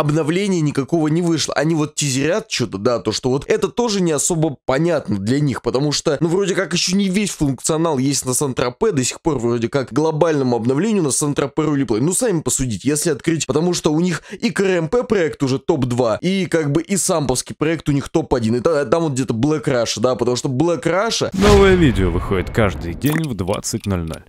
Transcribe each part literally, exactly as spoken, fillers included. обновления никакого не вышло. Они вот тизерят что-то, да, то, что вот это тоже не особо понятно для них, потому что, ну, вроде как еще не весь функционал есть на Сан-Тропе, до сих пор вроде как глобальному обновлению на Сан-Тропе Ролиплей. Ну, сами посудите, если открыть, потому что у них и КРМП проект уже топ два, и как бы и самповский проект у них топ один, и та, там вот где-то Black Russia, да, потому что Black Russia... Новое видео выходит каждый день в двадцать ноль ноль.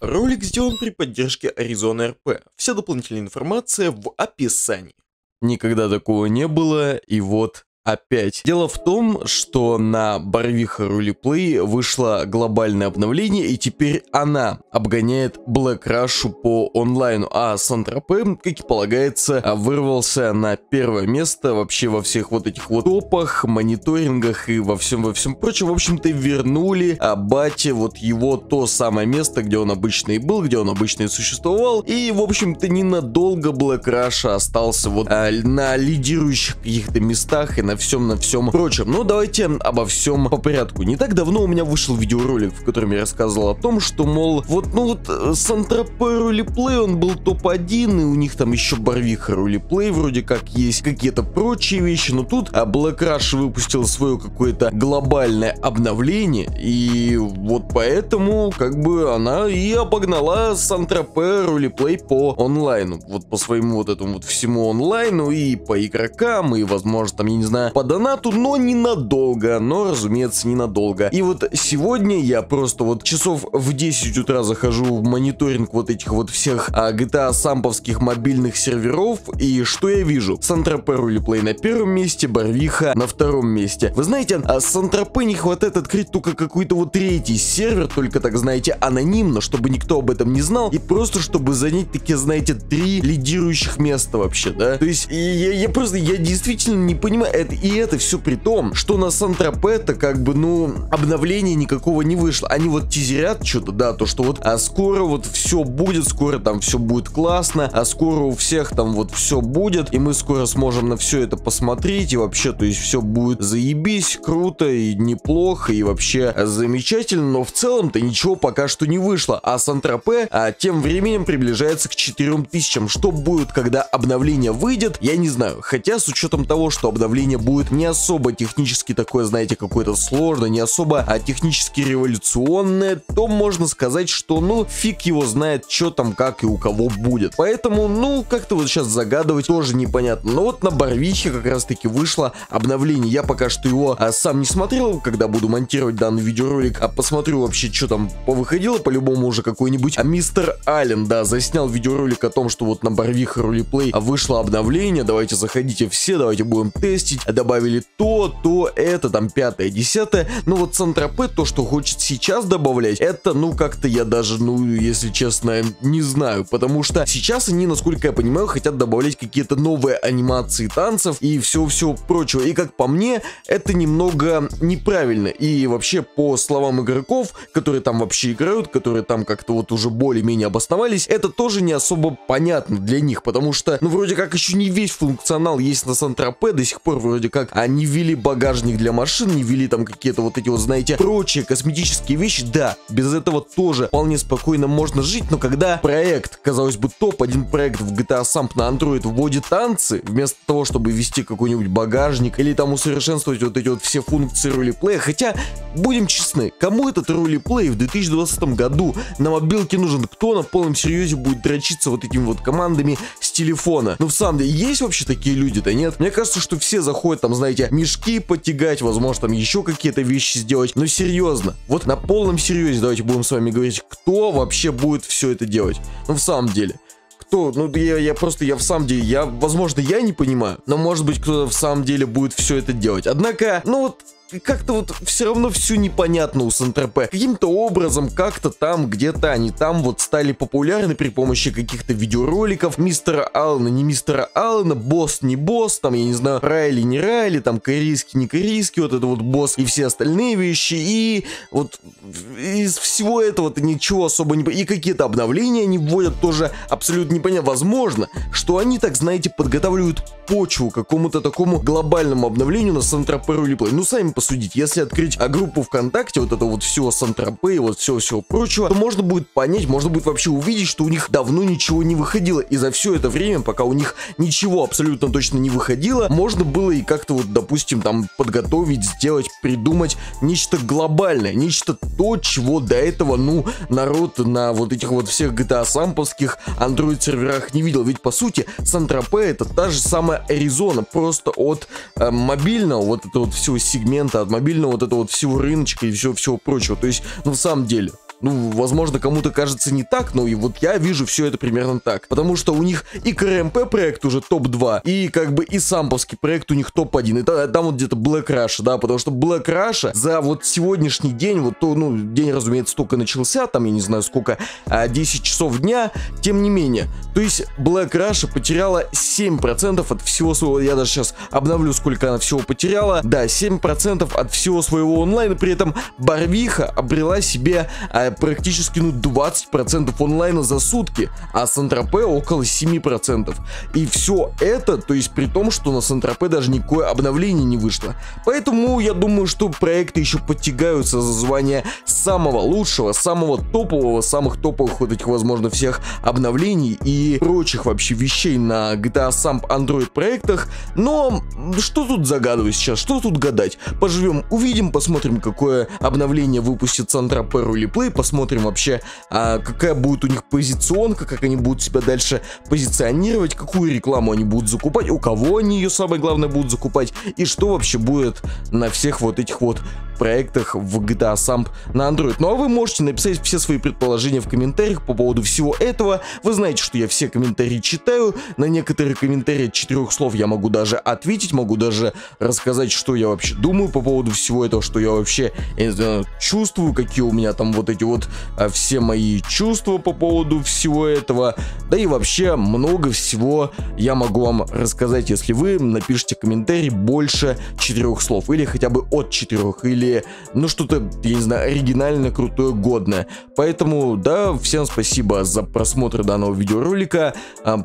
Ролик сделан при поддержке Arizona эр пи. Вся дополнительная информация в описании. Никогда такого не было, и вот... Опять. Дело в том, что на Барвиха Ролиплей вышло глобальное обновление, и теперь она обгоняет Black Russia по онлайну, а Сан-Тропе, как и полагается, вырвался на первое место вообще во всех вот этих вот топах, мониторингах и во всем, во всем прочем. В общем-то, вернули Абате вот его то самое место, где он обычно и был, где он обычно и существовал, и, в общем-то, ненадолго Black Russia остался вот а, на лидирующих каких-то местах и на На всем, на всем прочем. Но давайте обо всем по порядку. Не так давно у меня вышел видеоролик, в котором я рассказывал о том, что, мол, вот, ну вот, Сан-Тропе Ролиплей, он был топ один, и у них там еще Барвиха Ролиплей, вроде как есть какие-то прочие вещи, но тут а Black Russia выпустил свое какое-то глобальное обновление, и вот поэтому, как бы, она и обогнала Сан-Тропе Ролиплей по онлайну, вот по своему вот этому вот всему онлайну, и по игрокам, и, возможно, там, я не знаю, по донату, но ненадолго, но, разумеется, ненадолго. И вот сегодня я просто вот часов в десять утра захожу в мониторинг вот этих вот всех а, джи ти эй самповских мобильных серверов, и что я вижу? Сан-Тропе Ролиплей на первом месте, Барвиха на втором месте. Вы знаете, а Сан-Тропе не хватает открыть только какой-то вот третий сервер, только, так знаете, анонимно, чтобы никто об этом не знал, и просто чтобы занять такие, знаете, три лидирующих места вообще, да? То есть, я, я просто, я действительно не понимаю, и это все при том, что на Сан-Тропе-то как бы, ну, обновления никакого не вышло. Они вот тизерят что-то, да, то, что вот, а скоро вот все будет, скоро там все будет классно, а скоро у всех там вот все будет, и мы скоро сможем на все это посмотреть, и вообще, то есть, все будет заебись, круто и неплохо, и вообще замечательно, но в целом-то ничего пока что не вышло. А Сан-Тропе а, тем временем приближается к четырем тысячам. Что будет, когда обновление выйдет, я не знаю, хотя с учетом того, что обновление будет не особо технически такое, знаете, какое-то сложное, не особо, а технически революционное, то можно сказать, что, ну, фиг его знает, что там, как и у кого будет. Поэтому, ну, как-то вот сейчас загадывать тоже непонятно. Но вот на Барвихе как раз-таки вышло обновление. Я пока что его а, сам не смотрел, когда буду монтировать данный видеоролик, а посмотрю вообще, что там повыходило, по-любому уже какой-нибудь. А мистер Аллен, да, заснял видеоролик о том, что вот на Барвиха Ролиплей вышло обновление, давайте заходите все, давайте будем тестить. Добавили то, то, это, там, пятое, десятое. Ну, вот Сан-Тропе, то, что хочет сейчас добавлять, это, ну, как-то я даже, ну, если честно, не знаю. Потому что сейчас они, насколько я понимаю, хотят добавлять какие-то новые анимации танцев и всего-всего прочего. И, как по мне, это немного неправильно. И вообще, по словам игроков, которые там вообще играют, которые там как-то вот уже более-менее обосновались, это тоже не особо понятно для них. Потому что, ну, вроде как еще не весь функционал есть на Сан-Тропе, до сих пор вроде Вроде как они ввели багажник для машин, не ввели там какие-то вот эти вот, знаете, прочие косметические вещи. Да, без этого тоже вполне спокойно можно жить, но когда проект, казалось бы, топ один проект в джи ти эй Samp на Android вводит танцы, вместо того, чтобы ввести какой-нибудь багажник или там усовершенствовать вот эти вот все функции ролиплея, хотя, будем честны, кому этот ролиплей в две тысячи двадцатом году на мобилке нужен? Кто на полном серьезе будет дрочиться вот этими вот командами с телефона? Ну, в самом деле, есть вообще такие люди-то, нет? Мне кажется, что все заходят там, знаете, мешки потягать, возможно, там еще какие-то вещи сделать. Но серьезно, вот на полном серьезе давайте будем с вами говорить, кто вообще будет все это делать. Ну, в самом деле. Кто? Ну, я, я просто, я в самом деле, я, возможно, я не понимаю, но, может быть, кто-то в самом деле будет все это делать. Однако, ну вот... как-то вот все равно все непонятно у Сан-Тропе. Каким-то образом, как-то там, где-то они там вот стали популярны при помощи каких-то видеороликов мистера Аллена, не мистера Аллена, босс, не босс, там, я не знаю, Райли, не Райли, там, корейский, не корейский, вот это вот босс и все остальные вещи, и вот из всего этого-то ничего особо не... И какие-то обновления они вводят тоже абсолютно непонятно. Возможно, что они, так знаете, подготавливают почву к какому-то такому глобальному обновлению на Сан-Тропе Ролиплей. Ну, сами посудить. Если открыть группу ВКонтакте, вот это вот все Сан-Тропе и вот все-все прочего, то можно будет понять, можно будет вообще увидеть, что у них давно ничего не выходило. И за все это время, пока у них ничего абсолютно точно не выходило, можно было и как-то вот, допустим, там подготовить, сделать, придумать нечто глобальное, нечто то, чего до этого, ну, народ на вот этих вот всех джи ти эй самповских андроид-серверах не видел. Ведь, по сути, Сан-Тропе это та же самая Аризона, просто от э, мобильного вот этого вот всего сегмента, от мобильного вот этого вот всего рыночка и всего-всего прочего. То есть, ну, в самом деле... Ну, возможно, кому-то кажется не так, но и вот я вижу все это примерно так. Потому что у них и КРМП проект уже топ два, и как бы и самповский проект у них топ один. И та, там вот где-то Black Russia, да, потому что Black Russia за вот сегодняшний день, вот то, ну, день, разумеется, только начался, там, я не знаю сколько, десять часов дня, тем не менее. То есть Black Russia потеряла семь процентов от всего своего, я даже сейчас обновлю, сколько она всего потеряла. Да, семь процентов от всего своего онлайна, при этом Барвиха обрела себе... практически, ну, двадцать процентов онлайна за сутки, а Сан-Тропе около семи процентов. И все это, то есть при том, что на Сан-Тропе даже никакое обновление не вышло. Поэтому я думаю, что проекты еще подтягаются за звание самого лучшего, самого топового, самых топовых вот этих, возможно, всех обновлений и прочих вообще вещей на джи ти эй Samp Android проектах. Но что тут загадывать сейчас, что тут гадать? Поживем, увидим, посмотрим, какое обновление выпустит Сан-Тропе Roleplay, посмотрим вообще, а, какая будет у них позиционка, как они будут себя дальше позиционировать, какую рекламу они будут закупать, у кого они ее, самое главное, будут закупать, и что вообще будет на всех вот этих вот проектах в джи ти эй Samp на Android. Ну а вы можете написать все свои предположения в комментариях по поводу всего этого. Вы знаете, что я все комментарии читаю, на некоторые комментарии от четырех слов я могу даже ответить, могу даже рассказать, что я вообще думаю по поводу всего этого, что я вообще, я не знаю, чувствую, какие у меня там вот эти вот а, все мои чувства по поводу всего этого, да и вообще много всего я могу вам рассказать, если вы напишите комментарий больше четырех слов, или хотя бы от четырех, или ну что-то, я не знаю, оригинальное, крутое, годное. Поэтому, да, всем спасибо за просмотр данного видеоролика.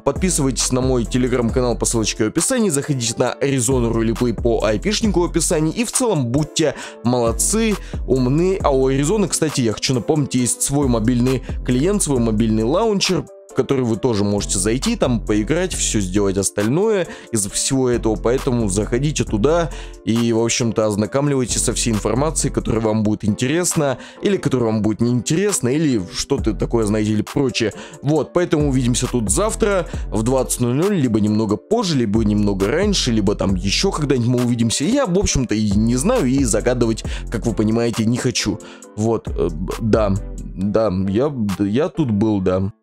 Подписывайтесь на мой телеграм-канал по ссылочке в описании. Заходите на Arizona Roleplay по айпишнику в описании. И в целом будьте молодцы, умны. А у Arizona, кстати, я хочу напомнить, есть свой мобильный клиент, свой мобильный лаунчер, в который вы тоже можете зайти, там поиграть, все сделать остальное из всего этого, поэтому заходите туда и, в общем-то, ознакомливайтесь со всей информацией, которая вам будет интересна, или которая вам будет неинтересна, или что-то такое, знаете, или прочее. Вот, поэтому увидимся тут завтра в двадцать ноль ноль, либо немного позже, либо немного раньше, либо там еще когда-нибудь мы увидимся. Я, в общем-то, и не знаю, и загадывать, как вы понимаете, не хочу. Вот, да, да, я, я тут был, да.